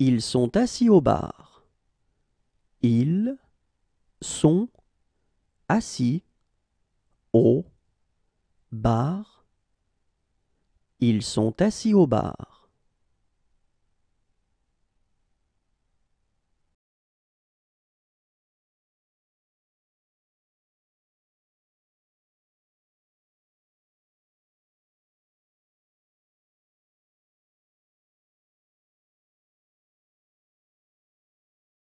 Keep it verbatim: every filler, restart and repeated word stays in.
Ils sont assis au bar. Ils sont assis au bar. Ils sont assis au bar.